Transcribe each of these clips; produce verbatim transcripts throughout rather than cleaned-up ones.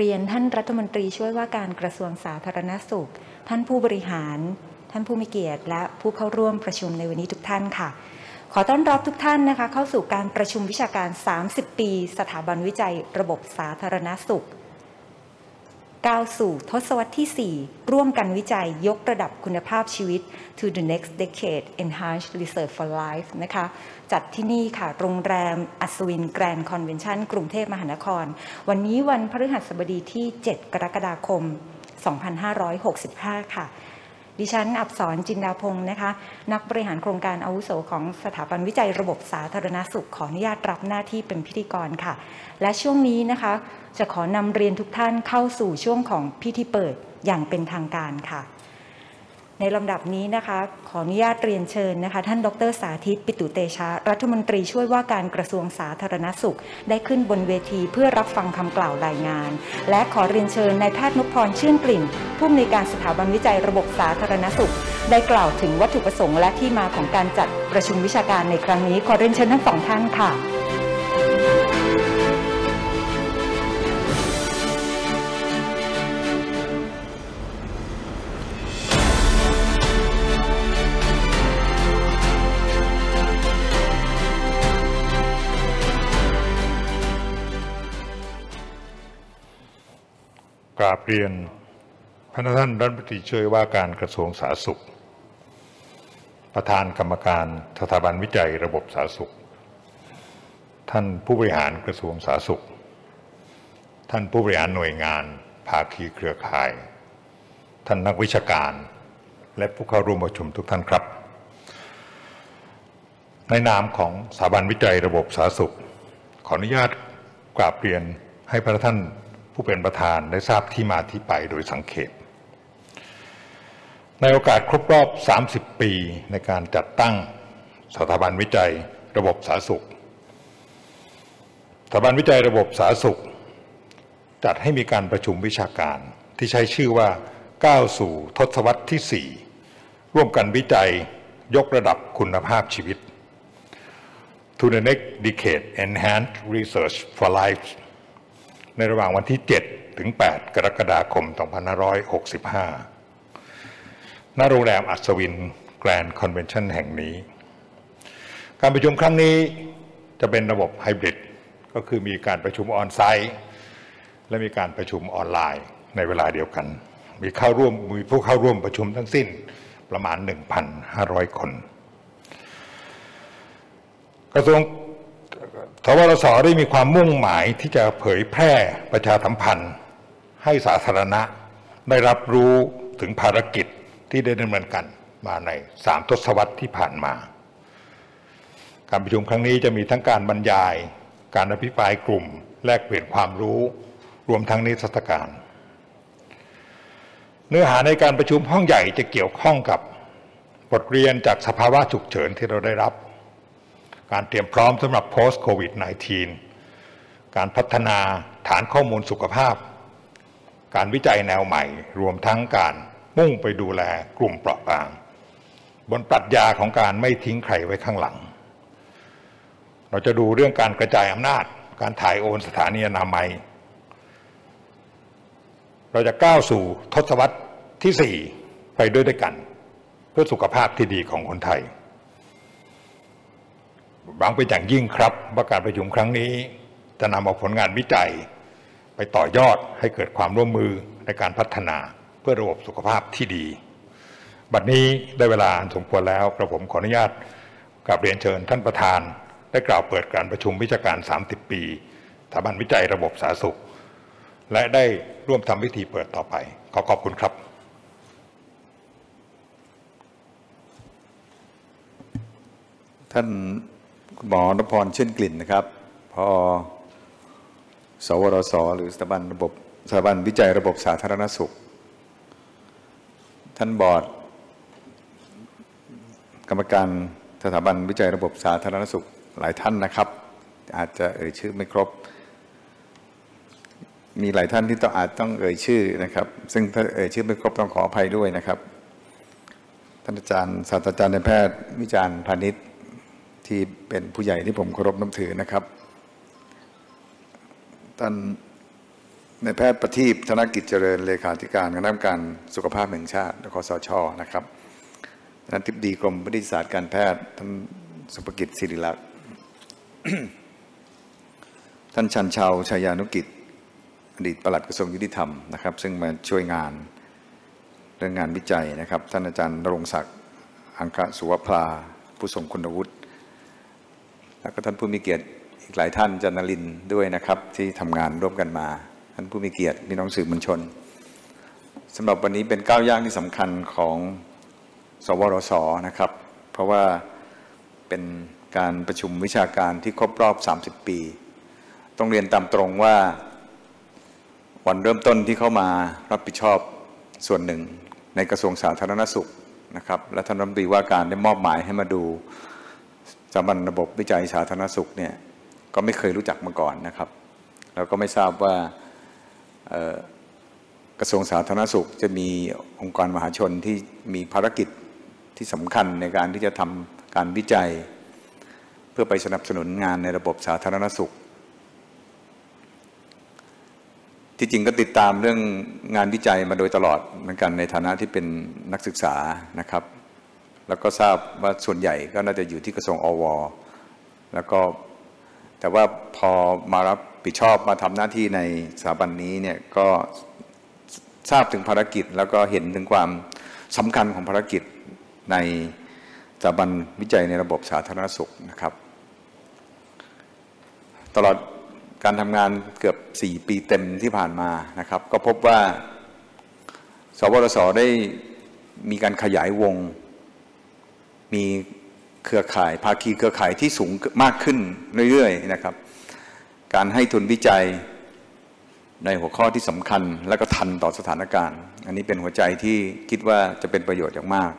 เรียนท่านรัฐมนตรีช่วยว่าการกระทรวงสาธารณสุขท่านผู้บริหารท่านผู้มีเกียรติและผู้เข้าร่วมประชุมในวันนี้ทุกท่านค่ะขอต้อนรับทุกท่านนะคะเข้าสู่การประชุมวิชาการสามสิบปีสถาบันวิจัยระบบสาธารณสุขก้าวสู่ทศวรรษที่สี่ร่วมกันวิจัยยกระดับคุณภาพชีวิต to the next decade enhanced research for life นะคะจัดที่นี่ค่ะโรงแรมอัศวินแกรนด์คอนเวนชั่นกรุงเทพมหานครวันนี้วันพฤหัสบดีที่เจ็ดกรกฎาคมสองพันห้าร้อยหกสิบห้าค่ะดิฉันอับสรจินดาพงศ์นะคะนักบริหารโครงการอาวุโสของสถาบันวิจัยระบบสาธารณสุขขออนุญาตรับหน้าที่เป็นพิธีกรค่ะและช่วงนี้นะคะจะขอนำเรียนทุกท่านเข้าสู่ช่วงของพิธีเปิดอย่างเป็นทางการค่ะในลำดับนี้นะคะขออนุญาตเรียนเชิญนะคะท่านดร.สาธิตปิตุเตชะรัฐมนตรีช่วยว่าการกระทรวงสาธารณสุขได้ขึ้นบนเวทีเพื่อรับฟังคำกล่าวรายงานและขอเรียนเชิญนายแพทย์นพพรชื่นกลิ่นผู้อำนวยการสถาบันวิจัยระบบสาธารณสุขได้กล่าวถึงวัตถุประสงค์และที่มาของการจัดประชุมวิชาการในครั้งนี้ขอเรียนเชิญทั้งสองท่านค่ะกราบเรียนพระท่านรัฐมนตรีช่วยว่าการกระทรวงสาธารณสุขประธานกรรมการสถาบันวิจัยระบบสาธารณสุขท่านผู้บริหารกระทรวงสาธารณสุขท่านผู้บริหารหน่วยงานภาคีเครือข่ายท่านนักวิชาการและผู้เข้าร่วมประชุมทุกท่านครับในนามของสถาบันวิจัยระบบสาธารณสุขขออนุญาตกราบเรียนให้พระท่านผู้เป็นประธานได้ทราบที่มาที่ไปโดยสังเขปในโอกาสครบรอบสามสิบปีในการจัดตั้งสถาบันวิจัยระบบสาธารณสุขสถาบันวิจัยระบบสาธารณสุขจัดให้มีการประชุมวิชาการที่ใช้ชื่อว่าก้าวสู่ทศวรรษที่สี่ร่วมกันวิจัยยกระดับคุณภาพชีวิต To the next decade, enhance research for lifeในระหว่างวันที่เจ็ดถึงแปดกรกฎาคมสองพันห้าร้อยหกสิบห้าณโรงแรมอัศวินแกรนด์คอนเวนชั่นแห่งนี้การประชุมครั้งนี้จะเป็นระบบไฮบริดก็คือมีการประชุมออนไซต์และมีการประชุมออนไลน์ในเวลาเดียวกันมีเข้าร่วมมีผู้เข้าร่วมประชุมทั้งสิ้นประมาณ หนึ่งพันห้าร้อย คนกระทรวงสวส.ได้มีความมุ่งหมายที่จะเผยแพร่ประชาสัมพันธ์ให้สาธารณะได้รับรู้ถึงภารกิจที่ได้ดำเนินการมาในสามทศวรรษที่ผ่านมาการประชุมครั้งนี้จะมีทั้งการบรรยายการอภิปรายกลุ่มแลกเปลี่ยนความรู้รวมทั้งนิทรรศการเนื้อหาในการประชุมห้องใหญ่จะเกี่ยวข้องกับบทเรียนจากสภาวะฉุกเฉินที่เราได้รับการเตรียมพร้อมสำหรับ Post โควิดสิบเก้า การพัฒนาฐานข้อมูลสุขภาพการวิจัยแนวใหม่รวมทั้งการมุ่งไปดูแลกลุ่มเปราะบางบนปรัชญาของการไม่ทิ้งใครไว้ข้างหลังเราจะดูเรื่องการกระจายอำนาจการถ่ายโอนสถานีอนามัยเราจะก้าวสู่ทศวรรษที่สี่ไปด้วยด้วยกันเพื่อสุขภาพที่ดีของคนไทยหวังเป็นอย่างยิ่งครับว่าการประชุมครั้งนี้จะนำเอาผลงานวิจัยไปต่อยอดให้เกิดความร่วมมือในการพัฒนาเพื่อระบบสุขภาพที่ดีบัดนี้ได้เวลาอันสมควรแล้วกระผมขออนุญาตกราบเรียนเชิญท่านประธานได้กล่าวเปิดการประชุมวิชาการสามสิบปีสถาบันวิจัยระบบสาธารณสุขและได้ร่วมทำพิธีเปิดต่อไปขอขอบคุณครับท่านหมอนพพรชื่นกลิ่นนะครับพอสวส.หรือสถาบันระบบสถาบันวิจัยระบบสาธารณสุขท่านบอร์ดกรรมการสถาบันวิจัยระบบสาธารณสุขหลายท่านนะครับอาจจะเอ่ยชื่อไม่ครบมีหลายท่านที่ต้องอาจต้องเอ่ยชื่อนะครับซึ่งถ้าเอ่ยชื่อไม่ครบต้องขออภัยด้วยนะครับท่านอาจารย์ศาสตราจารย์นายแพทย์วิจารณ์พานิชที่เป็นผู้ใหญ่ที่ผมเคารพนับถือนะครับท่าน ในแพทย์ประทีปธนกิจเจริญเลขาธิการคณะกรรมการสุขภาพแห่งชาติคสช.นะครับท่านทิบดีกรมวิทยาศาสตร์การแพทย์ท่านสุภกิจศิริลักษณ์ ท่านชันชาวชายานุกิจอดีตปลัดกระทรวงยุติธรรมนะครับซึ่งมาช่วยงานเรื่องงานวิจัยนะครับท่านอาจารย์ณรงค์ศักดิ์อังคสุวภาผู้ทรงคุณวุฒิแล้วก็ท่านผู้มีเกียรติอีกหลายท่านจันนรินทร์ด้วยนะครับที่ทำงานร่วมกันมาท่านผู้มีเกียรติพี่น้องสื่อมวลชนสำหรับวันนี้เป็นก้าวย่างที่สำคัญของสวรส.นะครับเพราะว่าเป็นการประชุมวิชาการที่ครบรอบสามสิบปีต้องเรียนตามตรงว่าวันเริ่มต้นที่เข้ามารับผิดชอบส่วนหนึ่งในกระทรวงสาธารณสุขนะครับและท่านรัฐมนตรีว่าการได้มอบหมายให้มาดูสถาบันระบบวิจัยสาธารณสุขเนี่ยก็ไม่เคยรู้จักมาก่อนนะครับแล้วก็ไม่ทราบว่ากระทรวงสาธารณสุขจะมีองค์กรมหาชนที่มีภารกิจที่สำคัญในการที่จะทำการวิจัยเพื่อไปสนับสนุนงานในระบบสาธารณสุขที่จริงก็ติดตามเรื่องงานวิจัยมาโดยตลอดเหมือนกันในฐานะที่เป็นนักศึกษานะครับแล้วก็ทราบว่าส่วนใหญ่ก็น่าจะอยู่ที่กระทรวงอว.แล้วก็แต่ว่าพอมารับผิดชอบมาทำหน้าที่ในสถาบันนี้เนี่ยก็ทราบถึงภารกิจแล้วก็เห็นถึงความสำคัญของภารกิจในสถาบันวิจัยในระบบสาธารณสุขนะครับตลอดการทำงานเกือบสี่ปีเต็มที่ผ่านมานะครับก็พบว่าสวรส.ได้มีการขยายวงมีเครือข่ายภาคีเครือข่ายที่สูงมากขึ้นเรื่อยๆนะครับการให้ทุนวิจัยในหัวข้อที่สำคัญและก็ทันต่อสถานการณ์อันนี้เป็นหัวใจที่คิดว่าจะเป็นประโยชน์อย่างมาก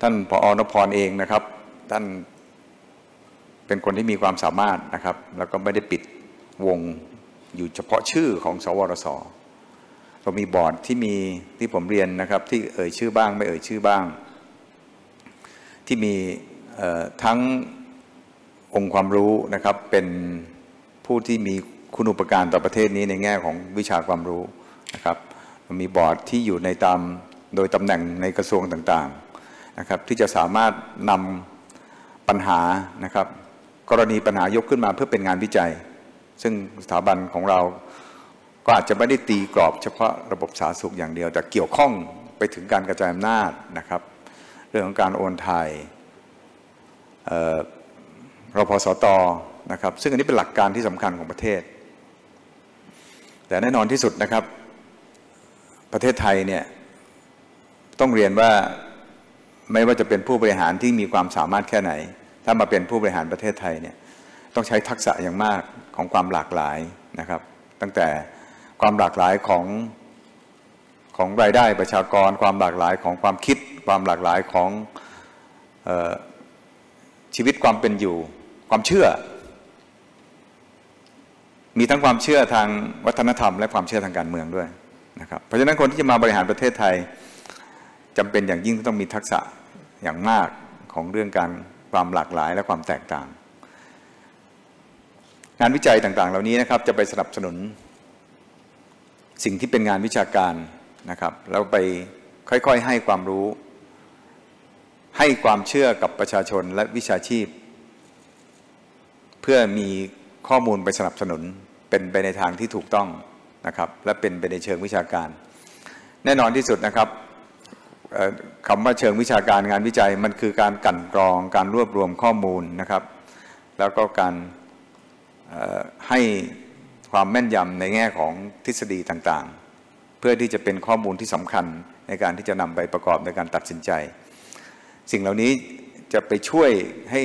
ท่านผอ.นพรเองนะครับท่านเป็นคนที่มีความสามารถนะครับแล้วก็ไม่ได้ปิดวงอยู่เฉพาะชื่อของสวรส.เรามีบอร์ดที่มีที่ผมเรียนนะครับที่เอ่ยชื่อบ้างไม่เอ่ยชื่อบ้างที่มีทั้งองค์ความรู้นะครับเป็นผู้ที่มีคุณูปการต่อประเทศนี้ในแง่ของวิชาความรู้นะครับเรามีบอร์ดที่อยู่ในตามโดยตำแหน่งในกระทรวงต่างๆนะครับที่จะสามารถนำปัญหานะครับกรณีปัญหายกขึ้นมาเพื่อเป็นงานวิจัยซึ่งสถาบันของเราก็อาจจะไม่ได้ตีกรอบเฉพาะระบบสาธารณสุขอย่างเดียวแต่เกี่ยวข้องไปถึงการกระจายอำนาจนะครับเรื่องของการโอนถ่ายรพสต.นะครับซึ่งอันนี้เป็นหลักการที่สำคัญของประเทศแต่แน่นอนที่สุดนะครับประเทศไทยเนี่ยต้องเรียนว่าไม่ว่าจะเป็นผู้บริหารที่มีความสามารถแค่ไหนถ้ามาเป็นผู้บริหารประเทศไทยเนี่ยต้องใช้ทักษะอย่างมากของความหลากหลายนะครับตั้งแต่ความหลากหลายของของรายได้ประชากรความหลากหลายของความคิดความหลากหลายของเอ่อชีวิตความเป็นอยู่ความเชื่อมีทั้งความเชื่อทางวัฒนธรรมและความเชื่อทางการเมืองด้วยนะครับเพราะฉะนั้นคนที่จะมาบริหารประเทศไทยจำเป็นอย่างยิ่งต้องมีทักษะอย่างมากของเรื่องการความหลากหลายและความแตกต่างงานวิจัยต่างๆเหล่านี้นะครับจะไปสนับสนุนสิ่งที่เป็นงานวิชาการนะครับแล้วไปค่อยๆให้ความรู้ให้ความเชื่อกับประชาชนและวิชาชีพเพื่อมีข้อมูลไปสนับสนุนเป็นไปในทางที่ถูกต้องนะครับและเป็นไปในเชิงวิชาการแน่นอนที่สุดนะครับคำว่าเชิงวิชาการงานวิจัยมันคือการกลั่นกรองการรวบรวมข้อมูลนะครับแล้วก็การให้ความแม่นยำในแง่ของทฤษฎีต่างๆเพื่อที่จะเป็นข้อมูลที่สำคัญในการที่จะนำไปประกอบในการตัดสินใจสิ่งเหล่านี้จะไปช่วยให้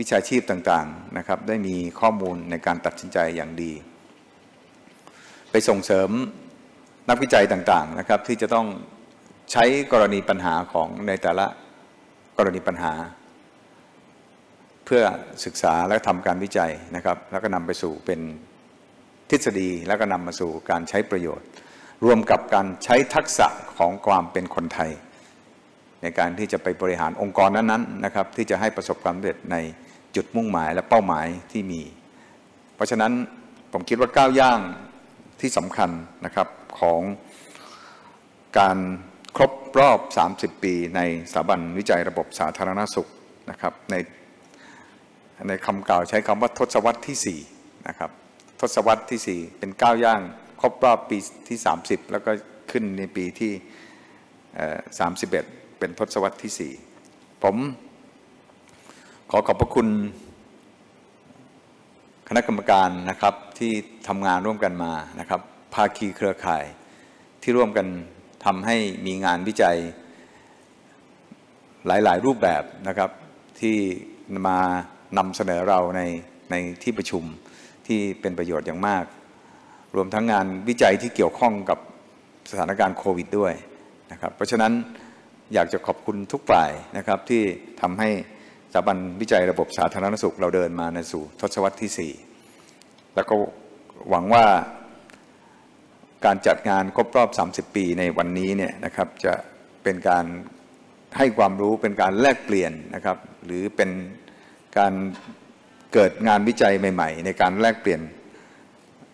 วิชาชีพต่างๆนะครับได้มีข้อมูลในการตัดสินใจอย่างดีไปส่งเสริมนักวิจัยต่างๆนะครับที่จะต้องใช้กรณีปัญหาของในแต่ละกรณีปัญหาเพื่อศึกษาและทำการวิจัยนะครับแล้วก็นำไปสู่เป็นทฤษฎีแล้วก็นำมาสู่การใช้ประโยชน์รวมกับการใช้ทักษะของความเป็นคนไทยในการที่จะไปบริหารองค์กรนั้นๆนะครับที่จะให้ประสบความสำเร็จในจุดมุ่งหมายและเป้าหมายที่มีเพราะฉะนั้นผมคิดว่าก้าวย่าง ที่สำคัญนะครับของการครบรอบสามสิบปีในสถาบันวิจัยระบบสาธารณสุขนะครับในในคำกล่าวใช้คำว่าทศวรรษที่สี่นะครับทศวรรษที่สี่เป็นก้าวย่างครบรอบปีที่สามสิบแล้วก็ขึ้นในปีที่สามสิบเอ็ดเป็นทศวรรษที่สี่ผมขอขอบพระคุณคณะกรรมการนะครับที่ทำงานร่วมกันมานะครับภาคีเครือข่ายที่ร่วมกันทำให้มีงานวิจัยหลายๆรูปแบบนะครับที่มานำเสนอเราในในที่ประชุมที่เป็นประโยชน์อย่างมากรวมทั้งงานวิจัยที่เกี่ยวข้องกับสถานการณ์โควิดด้วยนะครับเพราะฉะนั้นอยากจะขอบคุณทุกฝ่ายนะครับที่ทำให้สถาบันวิจัยระบบสาธารณสุขเราเดินมาในสู่ทศวรรษที่สี่แล้วก็หวังว่าการจัดงานครบรอบสามสิบปีในวันนี้เนี่ยนะครับจะเป็นการให้ความรู้เป็นการแลกเปลี่ยนนะครับหรือเป็นการเกิดงานวิจัยใหม่ๆในการแลกเปลี่ยน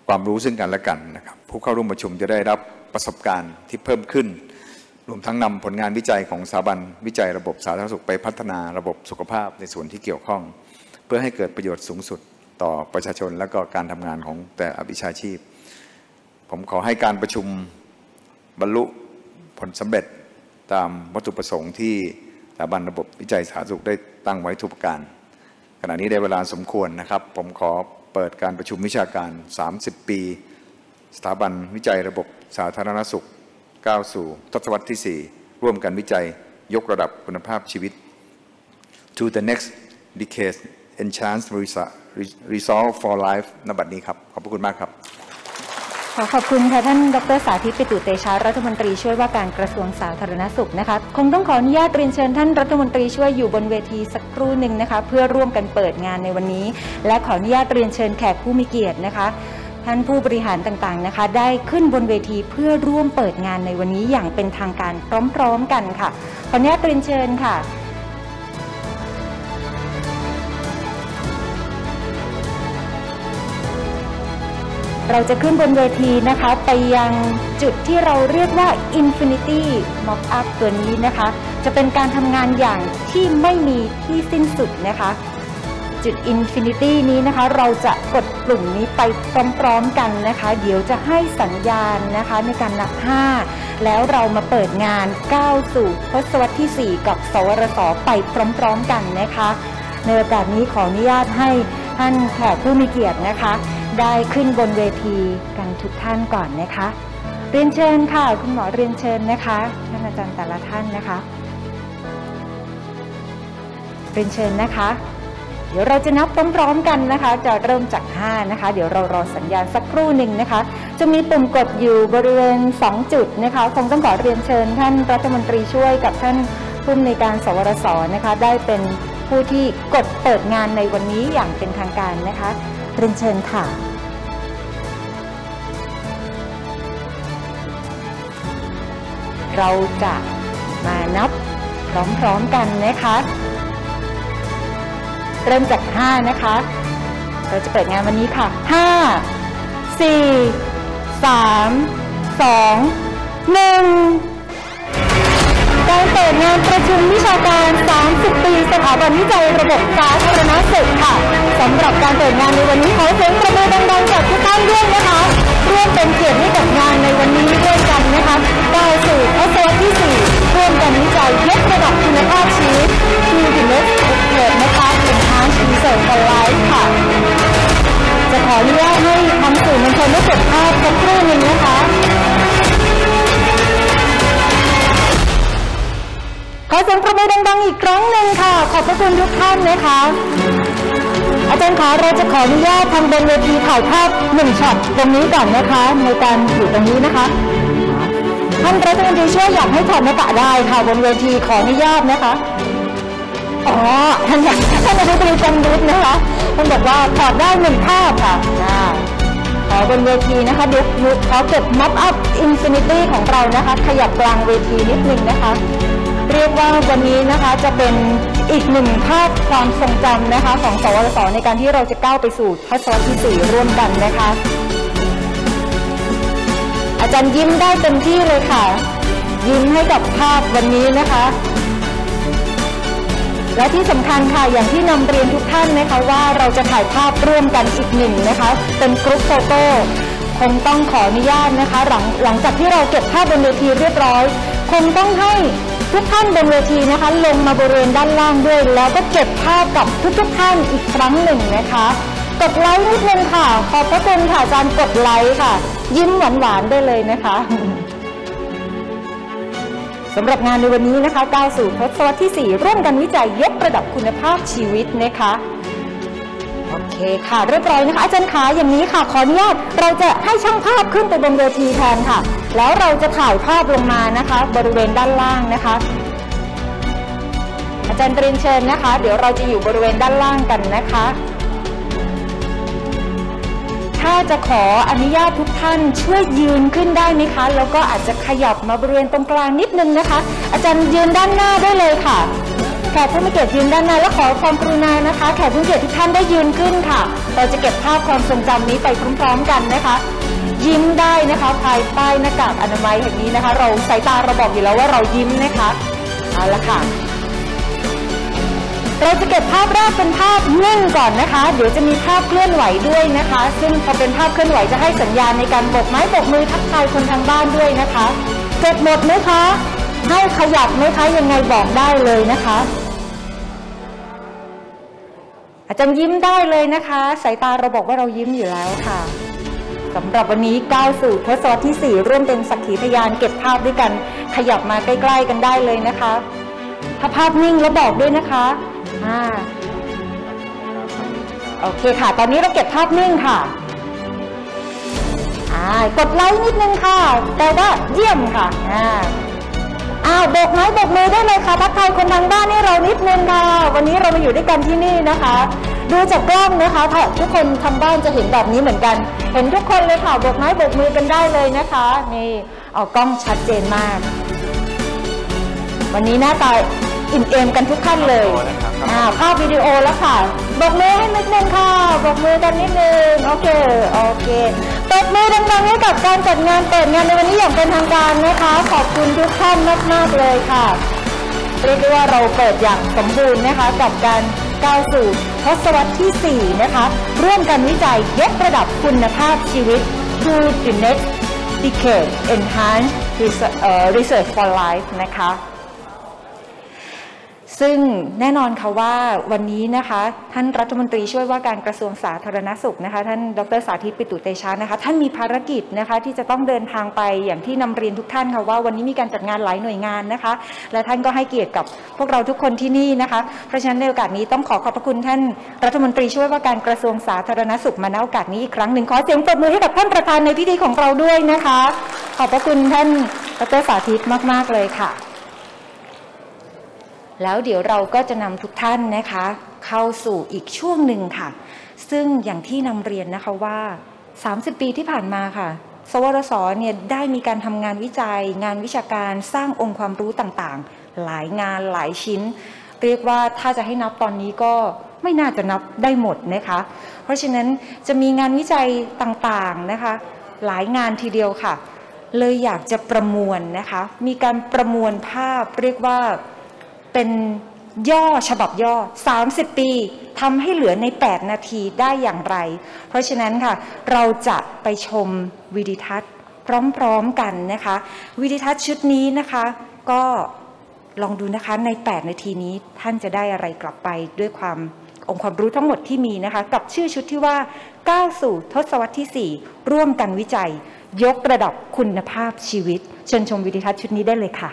ความรู้ซึ่งกันและกันนะครับผู้เข้าร่วมประชุมจะได้รับประสบการณ์ที่เพิ่มขึ้นรวมทั้งนำผลงานวิจัยของสถาบันวิจัยระบบสาธารณสุขไปพัฒนาระบบสุขภาพในส่วนที่เกี่ยวข้องเพื่อให้เกิดประโยชน์สูงสุดต่อประชาชนและก็การทำงานของแต่ละวิชาชีพผมขอให้การประชุมบรรลุผลสำเร็จตามวัตถุประสงค์ที่สถาบันระบบวิจัยสาธารณสุขได้ตั้งไว้ทุกประการขณะนี้ได้เวลาสมควรนะครับผมขอเปิดการประชุมวิชาการสามสิบปีสถาบันวิจัยระบบสาธารณสุขก้าวสู่ทศวรรษที่สี่ร่วมกันวิจัยยกระดับคุณภาพชีวิต to the next decade enhance resolve for life ณ บัดนี้ครับขอบพระคุณมากครับขอขอบคุณค่ะท่านดร.สาธิต ปิตุเตชะรัฐมนตรีช่วยว่าการกระทรวงสาธารณสุขนะคะคงต้องขออนุญาตเรียนเชิญท่านรัฐมนตรีช่วยอยู่บนเวทีสักครู่หนึ่งนะคะเพื่อร่วมกันเปิดงานในวันนี้และขออนุญาตเรียนเชิญแขกผู้มีเกียรตินะคะท่านผู้บริหารต่างๆนะคะได้ขึ้นบนเวทีเพื่อร่วมเปิดงานในวันนี้อย่างเป็นทางการพร้อมๆกันค่ะขออนุญาตเรียนเชิญค่ะเราจะขึ้นบนเวทีนะคะไปยังจุดที่เราเรียกว่า Infinity Mockup ตัวนี้นะคะจะเป็นการทำงานอย่างที่ไม่มีที่สิ้นสุดนะคะจุด Infinity นี้นะคะเราจะกดปุ่มนี้ไปพร้อมๆกันนะคะเดี๋ยวจะให้สัญญาณนะคะในการนับห้าแล้วเรามาเปิดงานก้าวสู่ทศวรรษที่สี่กับสวรสไปพร้อมๆกันนะคะในโอกาสนี้ขออนุญาตให้ท่านแขกผู้มีเกียรตินะคะได้ขึ้นบนเวทีกันทุกท่านก่อนนะคะเรียนเชิญค่ะคุณหมอเรียนเชิญนะคะท่านอาจารย์แต่ละท่านนะคะเรียนเชิญนะคะเดี๋ยวเราจะนับพร้อมๆกันนะคะจะเริ่มจากห้านะคะเดี๋ยวเรารอสัญญาณสักครู่หนึ่งนะคะจะมีปุ่มกดอยู่บริเวณสองจุดนะคะคงต้องขอเรียนเชิญท่านรัฐมนตรีช่วยกับท่านผู้อำนวยการสวรสนะคะได้เป็นผู้ที่กดเปิดงานในวันนี้อย่างเป็นทางการนะคะเรียนเชิญค่ะเราจะมานับพร้อมๆกันนะคะเริ่มจากห้านะคะเราจะเปิดงานวันนี้ค่ะห้า สี่ สาม สอง หนึ่งการเปิดงานประชุมวิชาการสามสิบปีสถาบันวิจัยระบบสาธารณสุขค่ะสำหรับการเปิดงานในวันนี้ขอเสียงประมือดังๆจากทุกท่านด้วยนะคะร่วมเป็นเกียรติให้กับงานในวันนี้ด้วยกันนะคะก้าวสู่ทศวรรษที่สี่ร่วมกันวิจัยยกระดับคุณภาพชีวิต to the next decade enhance resolve for life ค่ะจะขออนุญาตให้ทางสื่อมวลชนได้เก็บภาพสักครู่หนึ่งนะคะขอเสียงประมือดังๆอีกครั้งหนึ่งค่ะขอบพระคุณทุกท่านนะคะอาจารย์คะเราจะขออนุญาตทำบนเวทีถ่ายภาพหนึ่งช็อตตรงนี้ก่อนนะคะในการอยู่ตรงนี้นะคะท่านรัฐมนตรีช่วยอยากให้ถอดหน้ากากได้ค่ะบนเวทีขออนุญาตนะคะอ๋อท่านอยากท่านรัฐมนตรีจำดุจนะคะท่านบอกว่าถอดได้หนึ่งภาพค่ะขอบนเวทีนะคะดุจดุจขอเก็บม็อบอัพอินฟินิตี้ของเรานะคะขยับกลางเวทีนิดนึงนะคะเรียกว่าวันนี้นะคะจะเป็นอีกหนึ่งภาพความทรงจำนะคะของสวสในการที่เราจะก้าวไปสู่ทศวรรษที่สี่ร่วมกันนะคะ อาจารย์ยิ้มได้เต็มที่เลยค่ะยิ้มให้กับภาพวันนี้นะคะและที่สำคัญค่ะอย่างที่นำเรียนทุกท่านนะคะว่าเราจะถ่ายภาพร่วมกันอีกหนึ่งนะคะเป็นกรุ๊ปโฟโต้คงต้องขออนุญาตนะคะหลังหลังจากที่เราเก็บภาพบนเวทีเรียบร้อยคงต้องให้ทุกท่านบนเวทีนะคะลงมาบริเวณด้านล่างด้วยแล้วก็เก็บภาพกับทุกทุกท่านอีกครั้งหนึ่งนะคะกดไลค์นิดนึงค่ะขอบพระคุณค่ะอาจารย์กดไลค์ค่ะยิ้มหวานๆได้เลยนะคะสำหรับงานในวันนี้นะคะก้าวสู่ทศวรรษที่สี่ร่วมกันวิจัยยกระดับคุณภาพชีวิตนะคะโอเคค่ะเรียบร้อยนะคะอาจารย์คะอย่างนี้ค่ะขออนุญาตเราจะให้ช่างภาพขึ้นไปบนเวทีแทนค่ะแล้วเราจะถ่ายภาพลงมานะคะบริเวณด้านล่างนะคะอาจารย์เรียนเชิญนะคะเดี๋ยวเราจะอยู่บริเวณด้านล่างกันนะคะถ้าจะขออนุญาตทุกท่านช่วยยืนขึ้นได้ไหมคะแล้วก็อาจจะขยับมาบริเวณตรงกลางนิดนึงนะคะอาจารย์ยืนด้านหน้าได้เลยค่ะแขกผู้มีเกียรติยืนด้านหน้าและขอความกรุณานะคะแขกผู้มีเกียรติทุกท่านได้ยืนขึ้นค่ะเราจะเก็บภาพความทรงจำนี้ไปพร้อมๆกันนะคะยิ้มได้นะคะภายใต้หน้ากากอนามัยแบบนี้นะคะเราสายตาเราบอกอยู่แล้วว่าเรายิ้มนะคะเอาละค่ะเราจะเก็บภาพแรกเป็นภาพนิ่งก่อนนะคะเดี๋ยวจะมีภาพเคลื่อนไหวด้วยนะคะซึ่งพอเป็นภาพเคลื่อนไหวจะให้สัญญาณในการบกไม้บกมือทักทายคนทางบ้านด้วยนะคะเก็บหมดไหมคะให้ขยับไหมคะยังไงบอกได้เลยนะคะอาจารย์ยิ้มได้เลยนะคะสายตาเราบอกว่าเรายิ้มอยู่แล้วค่ะสำหรับวันนี้ก้าวสู่ทศวรรษที่สี่ร่วมเป็นสักขีพยานเก็บภาพด้วยกันขยับมาใกล้ๆกันได้เลยนะคะถ้าภาพนิ่งแล้วบอกด้วยนะคะโอเคค่ะตอนนี้เราเก็บภาพนิ่งค่ะกดไลค์นิดนึงค่ะแต่ว่าเยี่ยมค่ะอ้าวบกไม้บกมือได้เลยค่ะทักทายคนทางบ้านให้เรานิดนึงค่ะวันนี้เรามาอยู่ด้วยกันที่นี่นะคะดูจากกล้องนะคะทุกคนทางบ้านจะเห็นแบบนี้เหมือนกันเห็นทุกคนเลยค่ะบกไม้บกมือกันได้เลยนะคะนี่เอากล้องชัดเจนมากวันนี้หน้าตาอิ่มเอมกันทุกท่านเลยภาพวิดีโอแล้วค่ะบอกมือให้นิดนึงค่ะบอกมือกันนิดนึงโอเคโอเคตบมือดังๆให้กับการจัดงานเปิดงานในวันนี้อย่างเป็นทางการนะคะขอบคุณทุกท่านมากๆเลยค่ะเรียกได้ว่าเราเปิดอย่างสมบูรณ์นะคะกับการก้าวสู่ทศวรรษที่สี่นะคะร่วมกันวิจัยยกระดับคุณภาพชีวิต to the next decade enhance research for life นะคะซึ่งแน่นอนค่ะว่าวันนี้นะคะท่านรัฐมนตรีช่วยว่าการกระทรวงสาธารณสุขนะคะท่านดร.สาธิตปิตุเตชะนะคะท่านมีภารกิจนะคะที่จะต้องเดินทางไปอย่างที่นำเรียนทุกท่านค่ะว่าวันนี้มีการจัดงานหลายหน่วยงานนะคะและท่านก็ให้เกียรติกับพวกเราทุกคนที่นี่นะคะเพราะฉะนั้นในโอกาสนี้ต้องขอขอบพระคุณท่านรัฐมนตรีช่วยว่าการกระทรวงสาธารณสุขมาณโอกาสนี้อีกครั้งหนึ่งขอเสียงปรบมือให้กับท่านประธานในพิธีของเราด้วยนะคะขอบพระคุณท่านดร.สาธิตมากๆเลยค่ะแล้วเดี๋ยวเราก็จะนำทุกท่านนะคะเข้าสู่อีกช่วงหนึ่งค่ะซึ่งอย่างที่นำเรียนนะคะว่าสามสิบปีที่ผ่านมาค่ะสวทศเนี่ยได้มีการทำงานวิจัยงานวิชาการสร้างองค์ความรู้ต่างๆหลายงานหลายชิ้นเรียกว่าถ้าจะให้นับตอนนี้ก็ไม่น่าจะนับได้หมดนะคะเพราะฉะนั้นจะมีงานวิจัยต่างๆนะคะหลายงานทีเดียวค่ะเลยอยากจะประมวลนะคะมีการประมวลภาพเรียกว่าเป็นย่อฉบับย่อสามสิบปีทำให้เหลือในแปดนาทีได้อย่างไรเพราะฉะนั้นค่ะเราจะไปชมวิดิทัศน์พร้อมๆกันนะคะวิดิทัศน์ชุดนี้นะคะก็ลองดูนะคะในแปดนาทีนี้ท่านจะได้อะไรกลับไปด้วยความองค์ความรู้ทั้งหมดที่มีนะคะกับชื่อชุดที่ว่าก้าวสู่ทศวรรษที่สี่ร่วมกันวิจัยยกระดับคุณภาพชีวิตเชิญชมวิดิทัศน์ชุดนี้ได้เลยค่ะ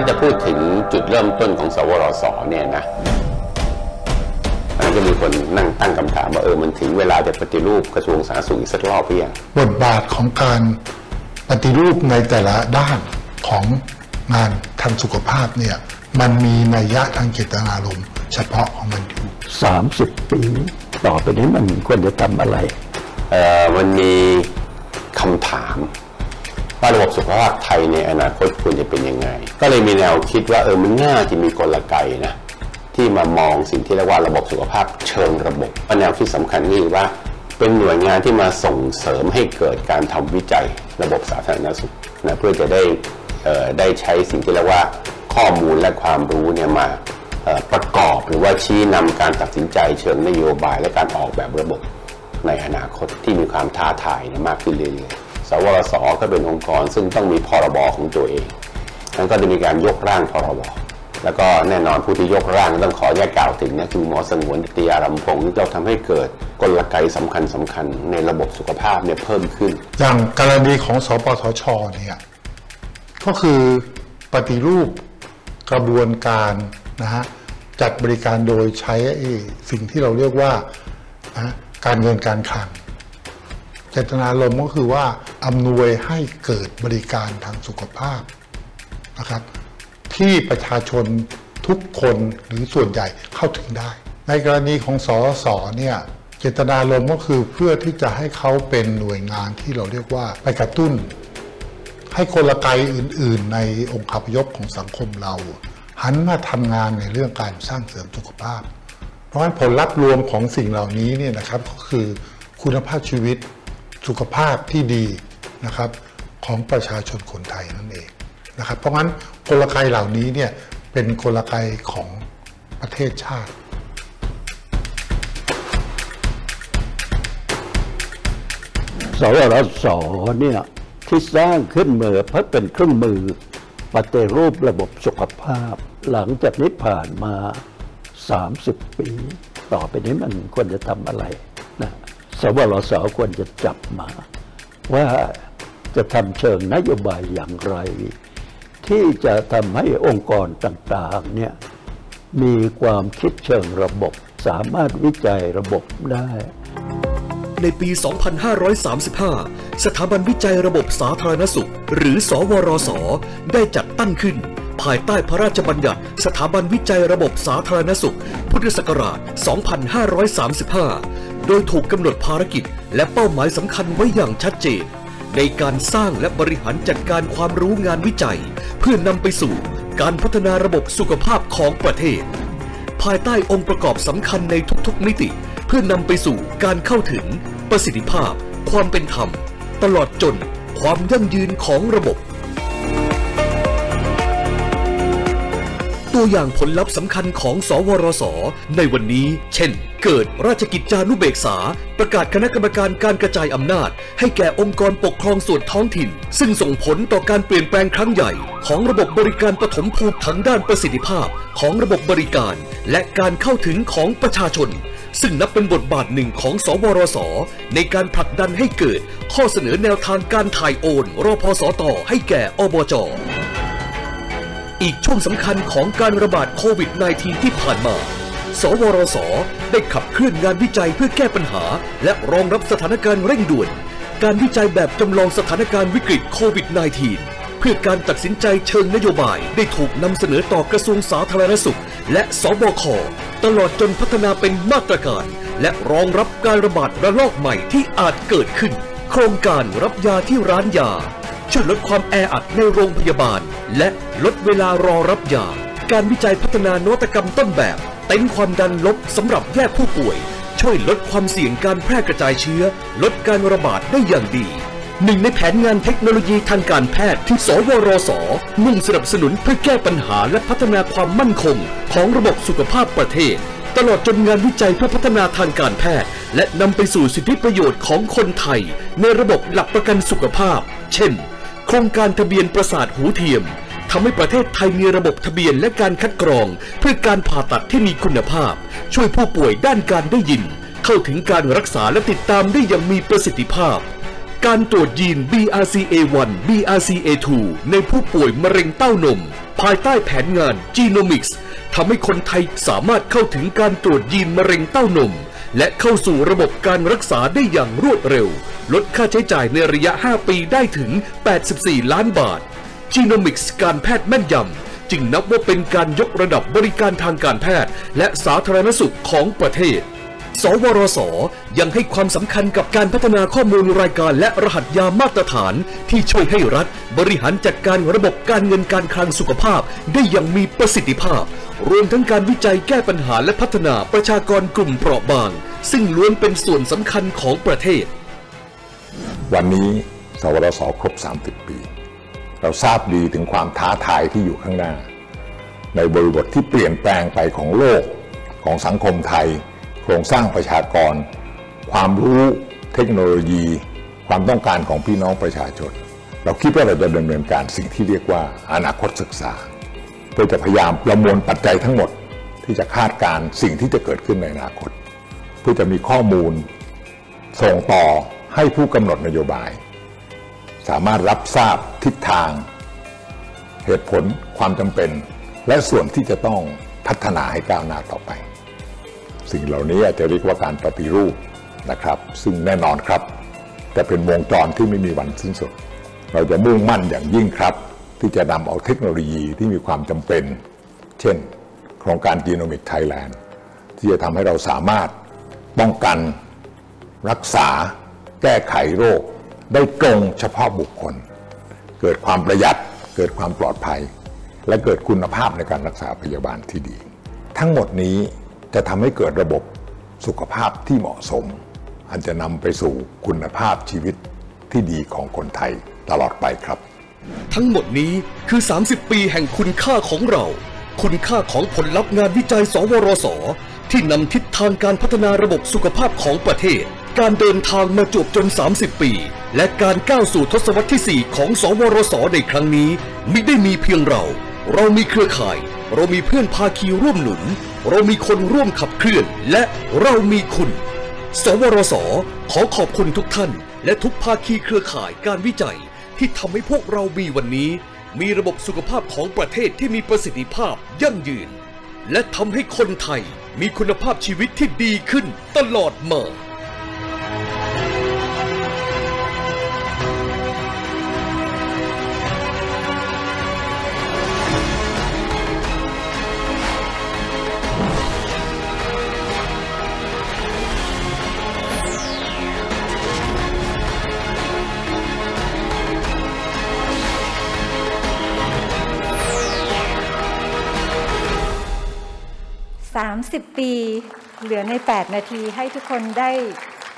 ถ้าจะพูดถึงจุดเริ่มต้นของสวทศเนี่ยนะมันจะมีคนนั่งตั้งคำถามว่าเออมันถึงเวลาจะปฏิรูปกระทรวงสาธารณสุขอีกสักรอบหรือยังบทบาทของการปฏิรูปในแต่ละด้านของงานทางสุขภาพเนี่ยมันมีนัยยะทางเจตนารมณ์เฉพาะของมันอยู่สามสิบปีต่อไปนี้มันควรจะทำอะไรเออมันมีคำถามว่าระบบสุขภาพไทยในอนาคตควรจะเป็นยังไงก็เลยมีแนวคิดว่าเออมันน่าจะมีกลไกนะ ที่มามองสิ่งที่เรียกว่าระบบสุขภาพเชิงระบบแนวคิดสำคัญนี่ว่าเป็นหน่วยงานที่มาส่งเสริมให้เกิดการทำวิจัยระบบสาธารณสุขนะเพื่อจะได้ได้ใช้สิ่งที่เรียกว่าข้อมูลและความรู้เนี่ยมาประกอบหรือว่าชี้นำการตัดสินใจเชิงนโยบายและการออกแบบระบบในอนาคตที่มีความท้าทายมากขึ้นเรื่อยๆสวส.ก็เป็นองค์กรซึ่งต้องมีพรบ.ของตัวเองนั้นก็จะมีการยกร่างพรบ.แล้วก็แน่นอนผู้ที่ยกร่างต้องขอแยกกล่าวถึงนะคือหมอสงวนกิติยารำพงศ์เราทำให้เกิดกลไกสำคัญสำคัญในระบบสุขภาพเนี่ยเพิ่มขึ้นอย่างกรณีของสปสช.เนี่ยก็คือปฏิรูปกระบวนการนะฮะจัดบริการโดยใช้สิ่งที่เราเรียกว่านะการเงินการคลังเจตนารมณ์ก็คือว่าอำนวยให้เกิดบริการทางสุขภาพนะครับที่ประชาชนทุกคนหรือส่วนใหญ่เข้าถึงได้ในกรณีของสส.เนี่ยเจตนารมณ์ก็คือเพื่อที่จะให้เขาเป็นหน่วยงานที่เราเรียกว่าไปกระตุ้นให้กลไกอื่นๆในองค์คาพยพของสังคมเราหันมาทำงานในเรื่องการสร้างเสริมสุขภาพเพราะฉะนั้นผลลัพธ์รวมของสิ่งเหล่านี้เนี่ยนะครับก็คือคุณภาพชีวิตสุขภาพที่ดีนะครับของประชาชนคนไทยนั่นเองนะครับเพราะงั้นกลไกเหล่านี้เนี่ยเป็นกลไกของประเทศชาติสวส.เนี่ยที่สร้างขึ้นมาเพื่อเป็นเครื่องมือปฏิรูประบบสุขภาพหลังจากนี้ผ่านมาสามสิบปีต่อไปนี้มันควรจะทำอะไรนะสวส.ควรจะจับมาว่าจะทำเชิงนโยบายอย่างไรที่จะทำให้องค์กรต่างๆเนี่ยมีความคิดเชิงระบบสามารถวิจัยระบบได้ในปี สองพันห้าร้อยสามสิบห้า สถาบันวิจัยระบบสาธารณสุขหรือสวรส.ได้จัดตั้งขึ้นภายใต้พระราชบัญญัติสถาบันวิจัยระบบสาธารณสุขพุทธศักราช สองพันห้าร้อยสามสิบห้า โดยถูกกำหนดภารกิจและเป้าหมายสำคัญไว้อย่างชัดเจนในการสร้างและบริหารจัดการความรู้งานวิจัยเพื่อนำไปสู่การพัฒนาระบบสุขภาพของประเทศภายใต้องค์ประกอบสำคัญในทุกๆมิติเพื่อนำไปสู่การเข้าถึงประสิทธิภาพความเป็นธรรมตลอดจนความยั่งยืนของระบบตัวอย่างผลลัพธ์สำคัญของสวรส.ในวันนี้เช่นเกิดราชกิจจานุเบกษาประกาศคณะกรรมการการกระจายอำนาจให้แก่องค์กรปกครองส่วนท้องถิ่นซึ่งส่งผลต่อการเปลี่ยนแปลงครั้งใหญ่ของระบบบริการปฐมภูมิทั้งด้านประสิทธิภาพของระบบบริการและการเข้าถึงของประชาชนซึ่งนับเป็นบทบาทหนึ่งของสวรส.ในการผลักดันให้เกิดข้อเสนอแนวทางการถ่ายโอนรพสต.ให้แก่อบจ.อีกช่วงสำคัญของการระบาดโควิด สิบเก้า ที่ผ่านมาสวรส.ได้ขับเคลื่อนงานวิจัยเพื่อแก้ปัญหาและรองรับสถานการณ์เร่งด่วนการวิจัยแบบจำลองสถานการณ์วิกฤตโควิด สิบเก้า เพื่อการตัดสินใจเชิงนโยบายได้ถูกนำเสนอต่อกระทรวงสาธารณสุขและสบค.ตลอดจนพัฒนาเป็นมาตรการและรองรับการระบาดระลอกใหม่ที่อาจเกิดขึ้นโครงการรับยาที่ร้านยาช่วยลดความแออัดในโรงพยาบาลและลดเวลารอรับยาการวิจัยพัฒนานวัตกรรมต้นแบบเต็นท์ความดันลบสำหรับแยกผู้ป่วยช่วยลดความเสี่ยงการแพร่กระจายเชื้อลดการระบาดได้อย่างดีหนึ่งในแผนงานเทคโนโลยีทางการแพทย์ที่สวรส.มุ่งสนับสนุนเพื่อแก้ปัญหาและพัฒนาความมั่นคงของระบบสุขภาพประเทศตลอดจนงานวิจัยเพื่อพัฒนาทางการแพทย์และนำไปสู่สิทธิประโยชน์ของคนไทยในระบบหลักประกันสุขภาพเช่นโครงการทะเบียนประสาทหูเทียมทำให้ประเทศไทยมีระบบทะเบียนและการคัดกรองเพื่อการผ่าตัดที่มีคุณภาพช่วยผู้ป่วยด้านการได้ยินเข้าถึงการรักษาและติดตามได้อย่างมีประสิทธิภาพการตรวจยีน บี อาร์ ซี เอ วัน บี อาร์ ซี เอ ทู ในผู้ป่วยมะเร็งเต้านมภายใต้แผนงาน Genomics ทำให้คนไทยสามารถเข้าถึงการตรวจยีนมะเร็งเต้านมและเข้าสู่ระบบการรักษาได้อย่างรวดเร็วลดค่าใช้จ่ายในระยะห้าปีได้ถึงแปดสิบสี่ล้านบาท Genomics การแพทย์แม่นยำจึงนับว่าเป็นการยกระดับบริการทางการแพทย์และสาธารณสุขของประเทศสวรส.ยังให้ความสำคัญกับการพัฒนาข้อมูลรายการและรหัสยามาตรฐานที่ช่วยให้รัฐบริหารจัดการระบบการเงินการคลังสุขภาพได้อย่างมีประสิทธิภาพ รวมทั้งการวิจัยแก้ปัญหาและพัฒนาประชากรกลุ่มเปราะบางซึ่งล้วนเป็นส่วนสำคัญของประเทศวันนี้สวทช.ครบสามสิบปีเราทราบดีถึงความท้าทายที่อยู่ข้างหน้าในบริบทที่เปลี่ยนแปลงไปของโลกของสังคมไทยโครงสร้างประชากรความรู้เทคโนโลยีความต้องการของพี่น้องประชาชนเราคิดว่าเราจะดำเนินการสิ่งที่เรียกว่าอนาคตศึกษาเพื่อจะพยายามประมวลปัจจัยทั้งหมดที่จะคาดการสิ่งที่จะเกิดขึ้นในอนาคตเพื่อจะมีข้อมูลส่งต่อให้ผู้กำหนดนโยบายสามารถรับทราบทิศทางเหตุผลความจำเป็นและส่วนที่จะต้องพัฒนาให้ก้าวหน้าต่อไปสิ่งเหล่านี้อาจจะเรียกว่าการปฏิรูปนะครับซึ่งแน่นอนครับจะเป็นวงจรที่ไม่มีวันสิ้นสุดเราจะมุ่งมั่นอย่างยิ่งครับที่จะนำเอาเทคโนโลยีที่มีความจำเป็นเช่นโครงการจีโนมิกไทยแลนด์ที่จะทำให้เราสามารถป้องกันรักษาแก้ไขโรคได้ตรงเฉพาะบุคคลเกิดความประหยัดเกิดความปลอดภัยและเกิดคุณภาพในการรักษาพยาบาลที่ดีทั้งหมดนี้จะทำให้เกิดระบบสุขภาพที่เหมาะสมอันจะนำไปสู่คุณภาพชีวิตที่ดีของคนไทยตลอดไปครับทั้งหมดนี้คือสามสิบปีแห่งคุณค่าของเราคุณค่าของผลลัพธ์งานวิจัยสวทช.ที่นำทิศทางการพัฒนาระบบสุขภาพของประเทศการเดินทางมาจวบจนสามสิบปีและการก้าวสู่ทศวรรษที่สี่ของสวทช.ในครั้งนี้มิได้มีเพียงเราเรามีเครือข่ายเรามีเพื่อนภาคีร่วมหนุนเรามีคนร่วมขับเคลื่อนและเรามีคุณสวทช.ขอขอบคุณทุกท่านและทุกภาคีเครือข่ายการวิจัยที่ทำให้พวกเรามีวันนี้มีระบบสุขภาพของประเทศที่มีประสิทธิภาพยั่งยืนและทำให้คนไทยมีคุณภาพชีวิตที่ดีขึ้นตลอดมาสามสิบปีเหลือในแปดนาทีให้ทุกคนได้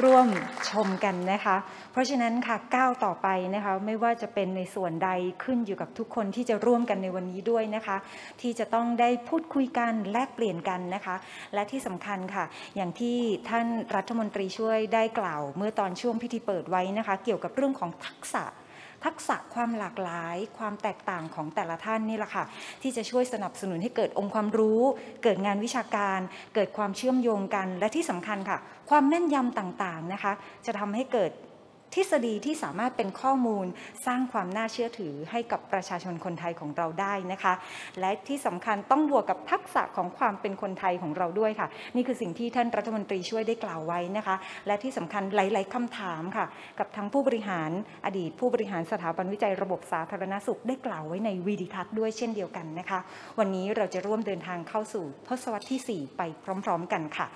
ร่วมชมกันนะคะเพราะฉะนั้นค่ะก้าวต่อไปนะคะไม่ว่าจะเป็นในส่วนใดขึ้นอยู่กับทุกคนที่จะร่วมกันในวันนี้ด้วยนะคะที่จะต้องได้พูดคุยกันแลกเปลี่ยนกันนะคะและที่สำคัญค่ะอย่างที่ท่านรัฐมนตรีช่วยได้กล่าวเมื่อตอนช่วงพิธีเปิดไว้นะคะเกี่ยวกับเรื่องของทักษะทักษะความหลากหลายความแตกต่างของแต่ละท่านนี่แหละค่ะที่จะช่วยสนับสนุนให้เกิดองค์ความรู้เกิดงานวิชาการเกิดความเชื่อมโยงกันและที่สำคัญค่ะความแม่นยำต่างๆนะคะจะทำให้เกิดทฤษฎีที่สามารถเป็นข้อมูลสร้างความน่าเชื่อถือให้กับประชาชนคนไทยของเราได้นะคะและที่สำคัญต้องบวกกับทักษะของความเป็นคนไทยของเราด้วยค่ะนี่คือสิ่งที่ท่านรัฐมนตรีช่วยได้กล่าวไว้นะคะและที่สำคัญหลายๆคำถามค่ะกับทั้งผู้บริหารอดีตผู้บริหารสถาบันวิจัยระบบสาธารณสุขได้กล่าวไว้ในวีดิคัสด้วยเช่นเดียวกันนะคะวันนี้เราจะร่วมเดินทางเข้าสู่ทศวรรษที่สี่ไปพร้อมๆกันค่ะ